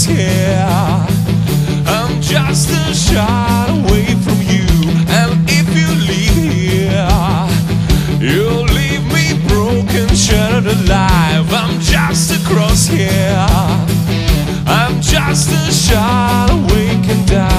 scare. I'm just a shot away from you, and if you leave here, you'll leave me broken, shattered, alive. I'm just a crosshair. I'm just a shot away, can die.